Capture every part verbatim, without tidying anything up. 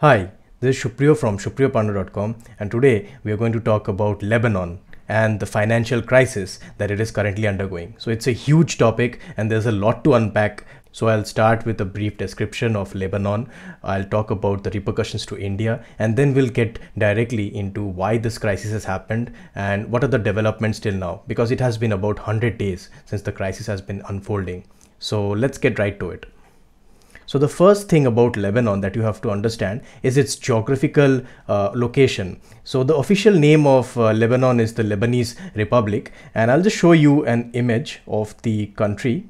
Hi, this is Supriyo from supriyo panda dot com, and today we are going to talk about Lebanon and the financial crisis that it is currently undergoing. So it's a huge topic and there's a lot to unpack. So I'll start with a brief description of Lebanon. I'll talk about the repercussions to India, and then we'll get directly into why this crisis has happened and what are the developments till now, because it has been about one hundred days since the crisis has been unfolding. So let's get right to it. So the first thing about Lebanon that you have to understand is its geographical uh, location. So the official name of uh, Lebanon is the Lebanese Republic, and I'll just show you an image of the country.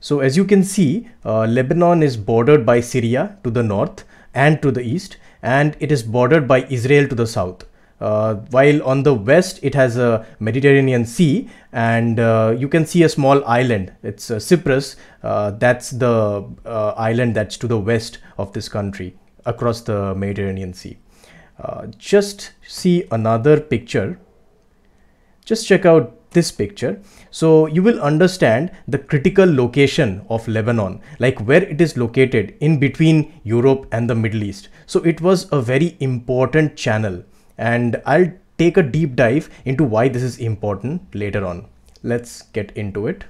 So as you can see, uh, Lebanon is bordered by Syria to the north and to the east, and it is bordered by Israel to the south. Uh, while on the west, it has a Mediterranean Sea, and uh, you can see a small island. It's uh, Cyprus. Uh, that's the uh, island that's to the west of this country across the Mediterranean Sea. Uh, just see another picture. Just check out this picture. So you will understand the critical location of Lebanon, like where it is located in between Europe and the Middle East. So it was a very important channel. And I'll take a deep dive into why this is important later on. Let's get into it.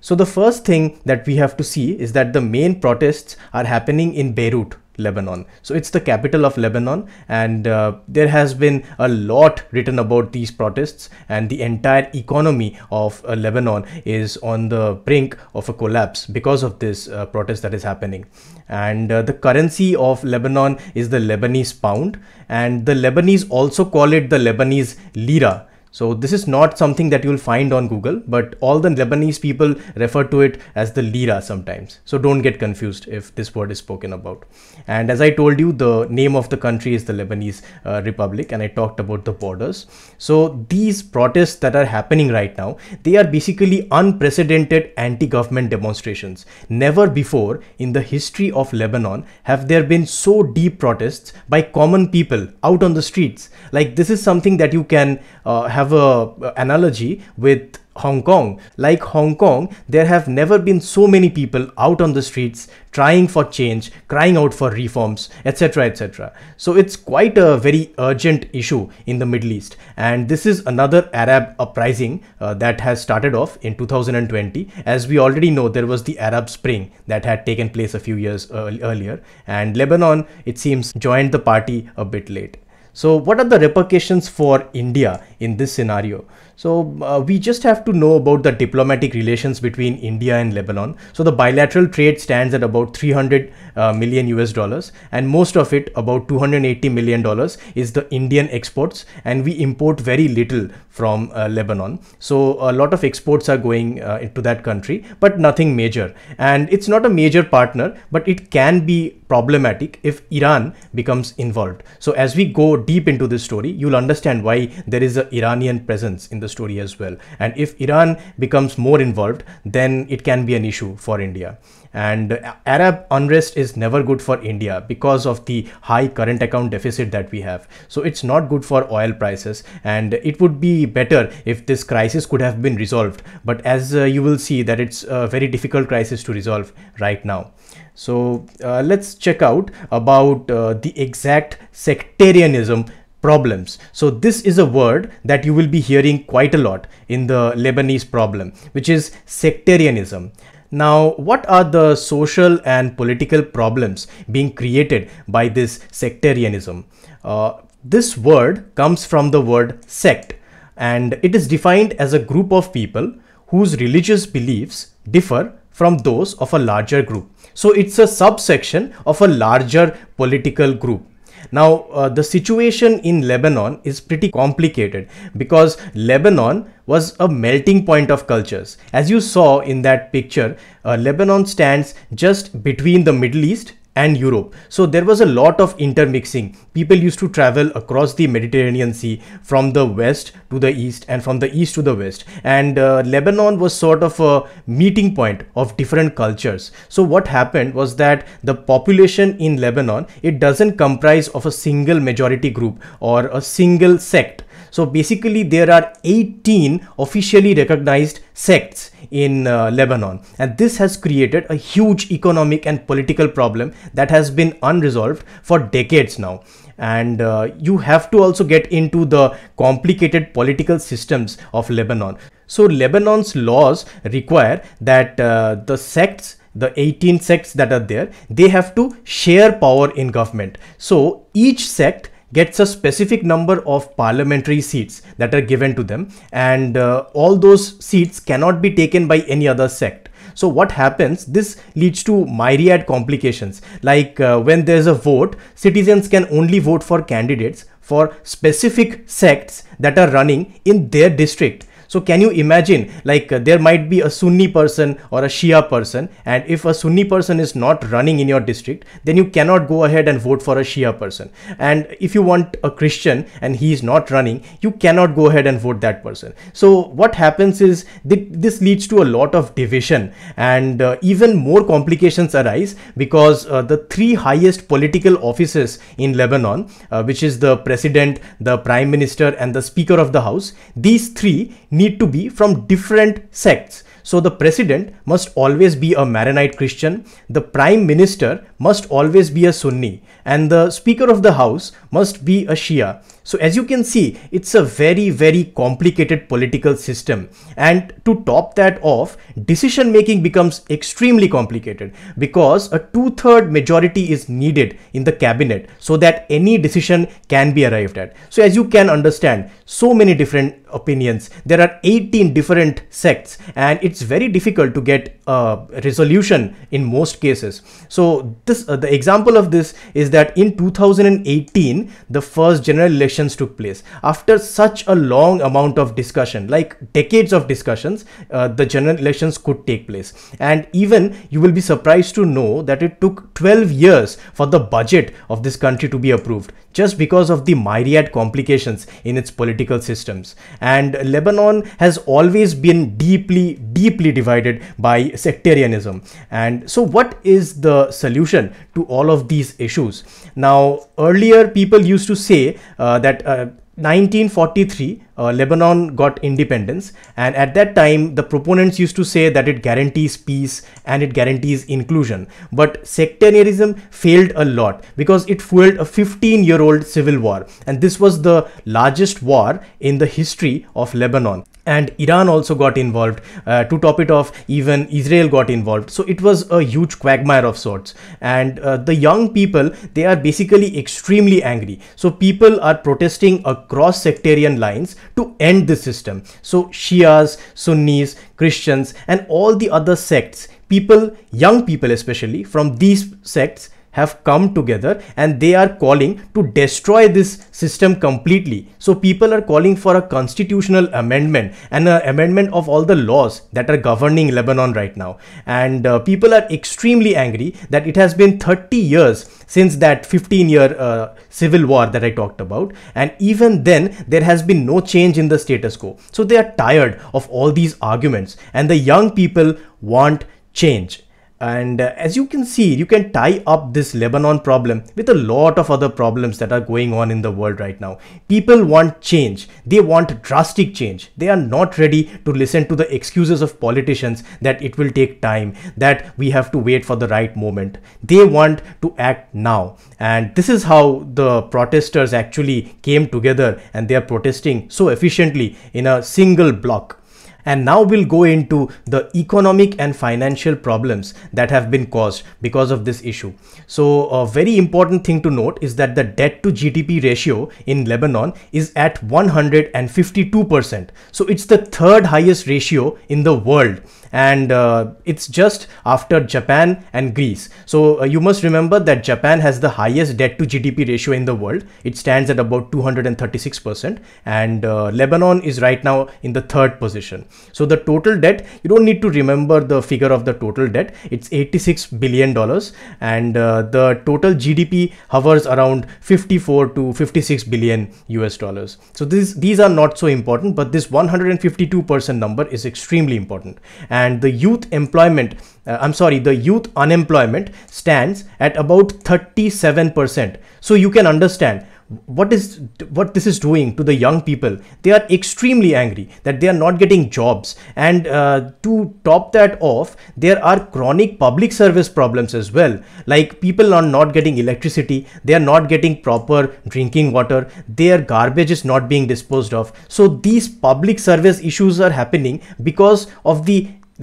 So the first thing that we have to see is that the main protests are happening in Beirut, Lebanon. So it's the capital of Lebanon, and uh, there has been a lot written about these protests, and the entire economy of uh, Lebanon is on the brink of a collapse because of this uh, protest that is happening. And uh, the currency of Lebanon is the Lebanese pound, and the Lebanese also call it the Lebanese lira. So this is not something that you'll find on Google, but all the Lebanese people refer to it as the lira sometimes. So don't get confused if this word is spoken about. And as I told you, the name of the country is the Lebanese uh, Republic, and I talked about the borders. So these protests that are happening right now, they are basically unprecedented anti-government demonstrations. Never before in the history of Lebanon have there been so deep protests by common people out on the streets. Like, this is something that you can uh, have an analogy with Hong Kong. Like Hong Kong, there have never been so many people out on the streets trying for change, crying out for reforms, et cetera, et cetera. So it's quite a very urgent issue in the Middle East, and this is another Arab uprising uh, that has started off in two thousand twenty. As we already know, there was the Arab Spring that had taken place a few years earl- earlier, and Lebanon, it seems, joined the party a bit late. So what are the repercussions for India in this scenario? So uh, we just have to know about the diplomatic relations between India and Lebanon. So the bilateral trade stands at about three hundred million U S dollars, and most of it, about two hundred eighty million dollars, is the Indian exports, and we import very little from uh, Lebanon. So a lot of exports are going uh, into that country, but nothing major. And it's not a major partner, but it can be problematic if Iran becomes involved. So as we go deep into this story, you'll understand why there is an Iranian presence in the story as well. And if Iran becomes more involved, then it can be an issue for India. And uh, Arab unrest is never good for India because of the high current account deficit that we have. So it's not good for oil prices, and it would be better if this crisis could have been resolved. But as uh, you will see, that it's a very difficult crisis to resolve right now. So uh, let's check out about uh, the exact sectarianism problems. So this is a word that you will be hearing quite a lot in the Lebanese problem, which is sectarianism. Now, what are the social and political problems being created by this sectarianism? Uh, this word comes from the word sect, and it is defined as a group of people whose religious beliefs differ from those of a larger group. So it's a subsection of a larger political group. Now, uh, the situation in Lebanon is pretty complicated because Lebanon was a melting point of cultures. As you saw in that picture, uh, Lebanon stands just between the Middle East and Europe. So there was a lot of intermixing. People used to travel across the Mediterranean Sea from the west to the east and from the east to the west. And uh, Lebanon was sort of a meeting point of different cultures. So what happened was that the population in Lebanon, it doesn't comprise of a single majority group or a single sect. So basically there are eighteen officially recognized sects in uh, Lebanon. And this has created a huge economic and political problem that has been unresolved for decades now. And uh, you have to also get into the complicated political systems of Lebanon. So Lebanon's laws require that uh, the sects, the eighteen sects that are there, they have to share power in government. So each sect gets a specific number of parliamentary seats that are given to them, and uh, all those seats cannot be taken by any other sect. So what happens, this leads to myriad complications, like uh, when there's a vote, citizens can only vote for candidates for specific sects that are running in their district. So can you imagine, like uh, there might be a Sunni person or a Shia person, and if a Sunni person is not running in your district, then you cannot go ahead and vote for a Shia person. And if you want a Christian and he is not running, you cannot go ahead and vote that person. So what happens is th this leads to a lot of division, and uh, even more complications arise because uh, the three highest political offices in Lebanon, uh, which is the president, the prime minister and the speaker of the house, these three need to be from different sects. So the president must always be a Maronite Christian, the prime minister must always be a Sunni, and the speaker of the house must be a Shia. So as you can see, it's a very, very complicated political system. And to top that off, decision making becomes extremely complicated because a two-third majority is needed in the cabinet so that any decision can be arrived at. So as you can understand, so many different opinions. There are eighteen different sects, and it's very difficult to get a resolution in most cases. So this, uh, the example of this is that in two thousand eighteen, the first general election took place. After such a long amount of discussion, like decades of discussions, uh, the general elections could take place. And even you will be surprised to know that it took twelve years for the budget of this country to be approved, just because of the myriad complications in its political systems. And Lebanon has always been deeply, deeply divided by sectarianism. And so what is the solution to all of these issues? Now, earlier people used to say uh, that uh, nineteen forty-three uh, Lebanon got independence, and at that time the proponents used to say that it guarantees peace and it guarantees inclusion. But sectarianism failed a lot because it fueled a fifteen year old civil war, and this was the largest war in the history of Lebanon. And Iran also got involved. Uh, to top it off, even Israel got involved. So it was a huge quagmire of sorts. And uh, the young people, they are basically extremely angry. So people are protesting across sectarian lines to end the system. So Shias, Sunnis, Christians, and all the other sects, people, young people especially, from these sects have come together, and they are calling to destroy this system completely. So people are calling for a constitutional amendment and an amendment of all the laws that are governing Lebanon right now. And uh, people are extremely angry that it has been thirty years since that fifteen year uh, civil war that I talked about. And even then, there has been no change in the status quo. So they are tired of all these arguments, and the young people want change. And uh, as you can see, you can tie up this Lebanon problem with a lot of other problems that are going on in the world right now. People want change. They want drastic change. They are not ready to listen to the excuses of politicians that it will take time, that we have to wait for the right moment. They want to act now. And this is how the protesters actually came together, and they are protesting so efficiently in a single block. And now we'll go into the economic and financial problems that have been caused because of this issue. So a very important thing to note is that the debt to G D P ratio in Lebanon is at one hundred fifty-two percent. So it's the third highest ratio in the world. And uh, it's just after Japan and Greece. So uh, you must remember that Japan has the highest debt to G D P ratio in the world. It stands at about two hundred thirty-six percent, and uh, Lebanon is right now in the third position. So the total debt, you don't need to remember the figure of the total debt. It's eighty-six billion dollars, and uh, the total G D P hovers around fifty-four to fifty-six billion U S dollars. So this, these are not so important, but this one hundred fifty-two percent number is extremely important. And And the youth employment, uh, I'm sorry, the youth unemployment stands at about thirty-seven percent. So you can understand what is what this is doing to the young people. They are extremely angry that they are not getting jobs, and uh, to top that off, there are chronic public service problems as well, like people are not getting electricity, they are not getting proper drinking water, their garbage is not being disposed of. So these public service issues are happening because of the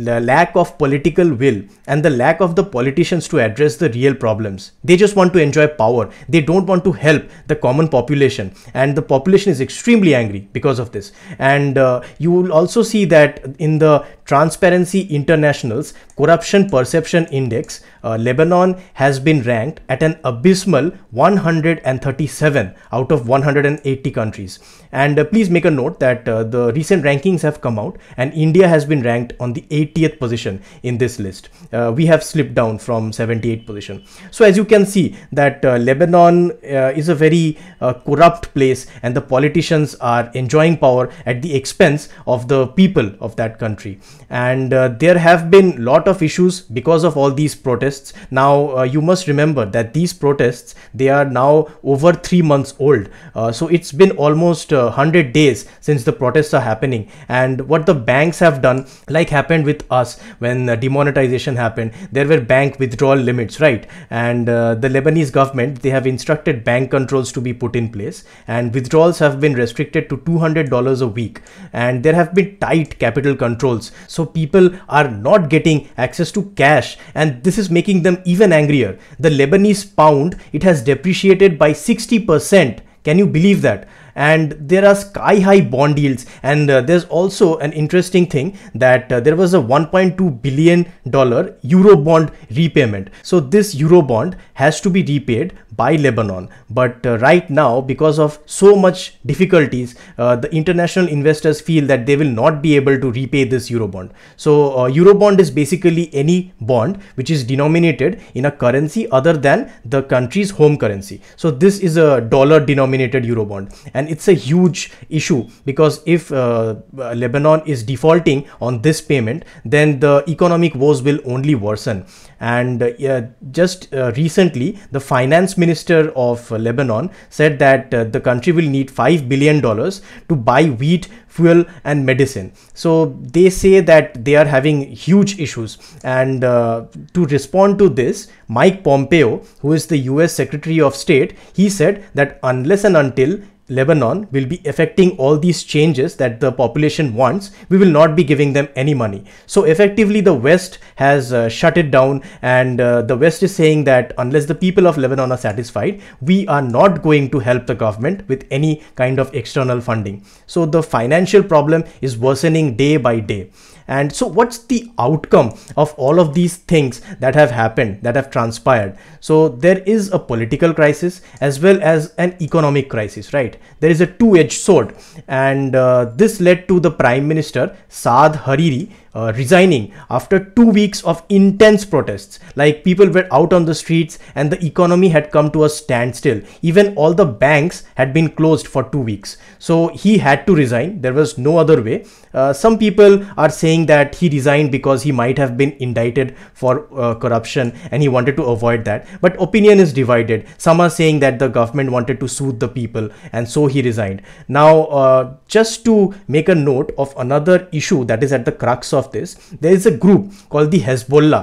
The lack of political will and the lack of the politicians to address the real problems. They just want to enjoy power. They don't want to help the common population, and the population is extremely angry because of this. And uh, you will also see that in the Transparency International's Corruption Perception Index, uh, Lebanon has been ranked at an abysmal one hundred thirty-seven out of one hundred eighty countries. And uh, please make a note that uh, the recent rankings have come out, and India has been ranked on the eightieth position in this list. Uh, we have slipped down from seventy-eighth position. So as you can see that uh, Lebanon uh, is a very uh, corrupt place, and the politicians are enjoying power at the expense of the people of that country. And uh, there have been lot of issues because of all these protests. Now uh, you must remember that these protests, they are now over three months old. Uh, so it's been almost uh, one hundred days since the protests are happening. And what the banks have done, like happened with us when uh, demonetization happened, there were bank withdrawal limits, right? And uh, the Lebanese government, they have instructed bank controls to be put in place, and withdrawals have been restricted to two hundred dollars a week, and there have been tight capital controls. So people are not getting access to cash, and this is making them even angrier. The Lebanese pound, it has depreciated by sixty percent. Can you believe that? And there are sky-high bond yields. And uh, there's also an interesting thing that uh, there was a one point two billion dollar euro bond repayment. So this euro bond has to be repaid by Lebanon, but uh, right now, because of so much difficulties, uh, the international investors feel that they will not be able to repay this euro bond. So uh, euro bond is basically any bond which is denominated in a currency other than the country's home currency. So this is a dollar denominated euro bond. And it's a huge issue, because if uh, Lebanon is defaulting on this payment, then the economic woes will only worsen. And uh, just uh, recently, the finance minister of uh, Lebanon said that uh, the country will need five billion dollars to buy wheat, fuel and medicine. So they say that they are having huge issues. And uh, to respond to this, Mike Pompeo, who is the U S Secretary of State, he said that unless and until Lebanon will be effecting all these changes that the population wants, we will not be giving them any money. So effectively, the West has uh, shut it down, and uh, the West is saying that unless the people of Lebanon are satisfied, we are not going to help the government with any kind of external funding. So the financial problem is worsening day by day. And so what's the outcome of all of these things that have happened, that have transpired? So there is a political crisis as well as an economic crisis, right? There is a two-edged sword. And uh, this led to the Prime Minister Saad Hariri Uh, resigning after two weeks of intense protests. Like, people were out on the streets and the economy had come to a standstill. Even all the banks had been closed for two weeks. So he had to resign. There was no other way. Uh, some people are saying that he resigned because he might have been indicted for uh, corruption and he wanted to avoid that. But opinion is divided. Some are saying that the government wanted to soothe the people and so he resigned. Now, uh, just to make a note of another issue that is at the crux of Of this, there is a group called the Hezbollah.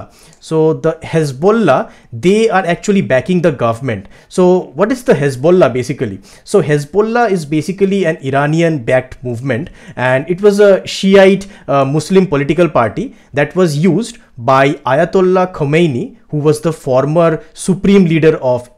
So the Hezbollah, they are actually backing the government. So what is the Hezbollah basically? So Hezbollah is basically an Iranian backed movement, and it was a Shiite uh, Muslim political party that was used by Ayatollah Khomeini, who was the former supreme leader of uh,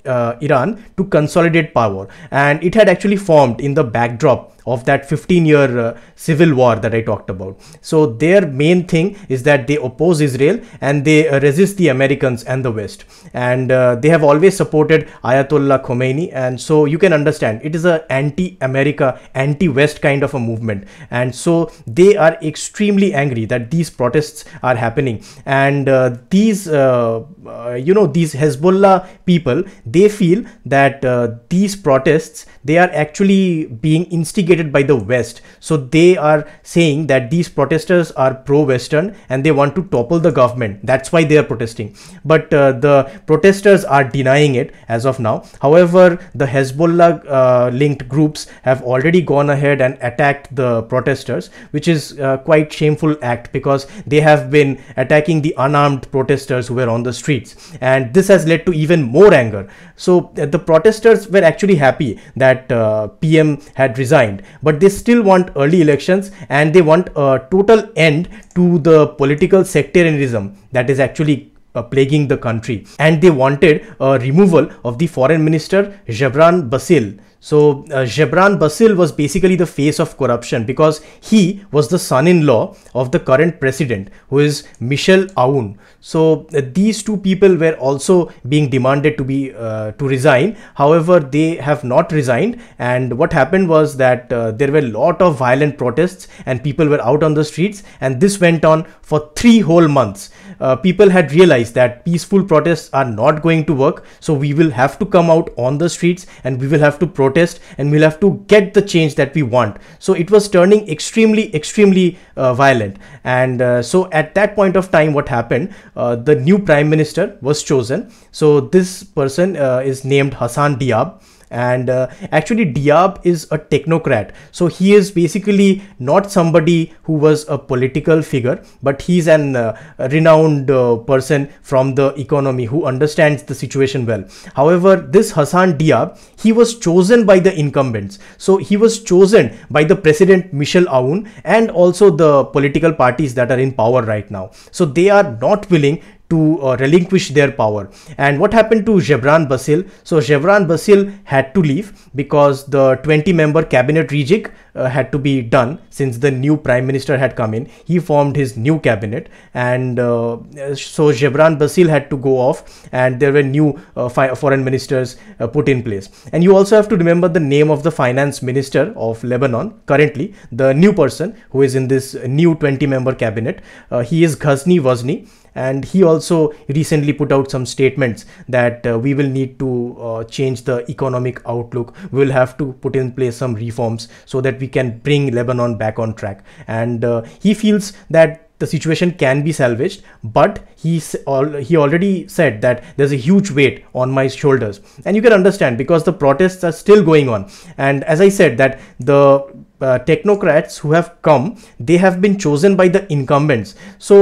Iran, to consolidate power. And it had actually formed in the backdrop of that fifteen year uh, civil war that I talked about. So their main thing is that they oppose Israel and they uh, resist the Americans and the West. And uh, they have always supported Ayatollah Khomeini. And so you can understand it is an anti-America, anti-West kind of a movement. And so they are extremely angry that these protests are happening. And uh, these, uh, uh, you know, these Hezbollah people, they feel that uh, these protests, they are actually being instigated by the West. So they are saying that these protesters are pro-Western and they want to topple the government. That's why they are protesting. But uh, the protesters are denying it as of now. However, the Hezbollah uh, linked groups have already gone ahead and attacked the protesters, which is uh, quite shameful act, because they have been attacking the unarmed protesters who were on the streets, and this has led to even more anger. So uh, the protesters were actually happy that uh, P M had resigned, but they still want early elections, and they want a total end to the political sectarianism that is actually Uh, plaguing the country, and they wanted a uh, removal of the foreign minister Gebran Bassil. So uh, Gebran Bassil was basically the face of corruption, because he was the son-in-law of the current president, who is Michel Aoun. So uh, these two people were also being demanded to be uh, to resign. However, they have not resigned, and what happened was that uh, there were a lot of violent protests and people were out on the streets, and this went on for three whole months. Uh, people had realized that peaceful protests are not going to work, so we will have to come out on the streets and we will have to protest and we'll have to get the change that we want. So it was turning extremely extremely uh, violent, and uh, so at that point of time, what happened, uh, the new prime minister was chosen. So this person uh, is named Hassan Diab. And uh, actually Diab is a technocrat, so he is basically not somebody who was a political figure, but he's an uh, renowned uh, person from the economy who understands the situation well. However, this Hassan Diab, he was chosen by the incumbents, so he was chosen by the president Michel Aoun and also the political parties that are in power right now. So they are not willing to uh, relinquish their power. And what happened to Gebran Bassil? So Gebran Bassil had to leave because the twenty member cabinet rejig uh, had to be done since the new prime minister had come in. He formed his new cabinet, and uh, so Gebran Bassil had to go off, and there were new uh, foreign ministers uh, put in place. And you also have to remember the name of the finance minister of Lebanon currently, the new person who is in this new twenty member cabinet. Uh, he is Ghazni Vazni. And he also recently put out some statements that uh, we will need to uh, change the economic outlook. We will have to put in place some reforms so that we can bring Lebanon back on track. And uh, he feels that the situation can be salvaged, but he's all, he already said that there's a huge weight on my shoulders. And you can understand, because the protests are still going on. And as I said, that the Uh, technocrats who have come, they have been chosen by the incumbents. So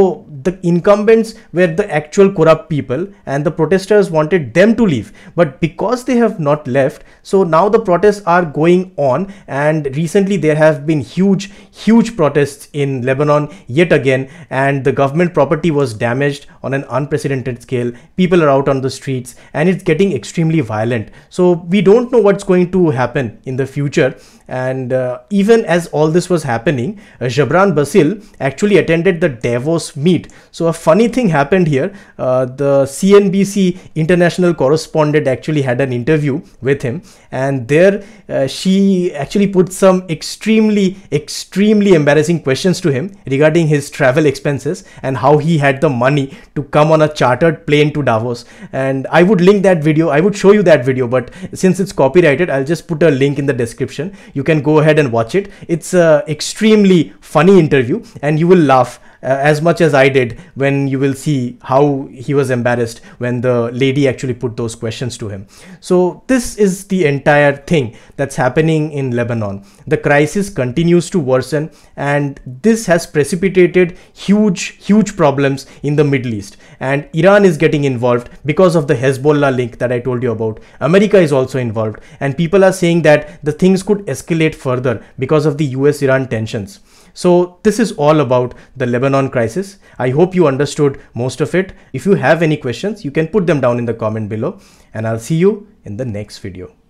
the incumbents were the actual corrupt people, and the protesters wanted them to leave, but because they have not left, so now the protests are going on. And recently there have been huge huge protests in Lebanon yet again, and the government property was damaged on an unprecedented scale. People are out on the streets, and it's getting extremely violent. So we don't know what's going to happen in the future. And uh, even as all this was happening, uh, Gebran Bassil actually attended the Davos meet. So a funny thing happened here. Uh, the C N B C international correspondent actually had an interview with him, and there uh, she actually put some extremely, extremely embarrassing questions to him regarding his travel expenses and how he had the money to come on a chartered plane to Davos. And I would link that video. I would show you that video, but since it's copyrighted, I'll just put a link in the description. You can go ahead and watch it. It's an extremely funny interview, and you will laugh uh, as much as I did when you will see how he was embarrassed when the lady actually put those questions to him. So this is the entire thing that's happening in Lebanon. The crisis continues to worsen, and this has precipitated huge, huge problems in the Middle East. And Iran is getting involved because of the Hezbollah link that I told you about. America is also involved, and people are saying that the things could escalate further because of the U S Iran tensions. So this is all about the Lebanon crisis. I hope you understood most of it. If you have any questions, you can put them down in the comment below, and I'll see you in the next video.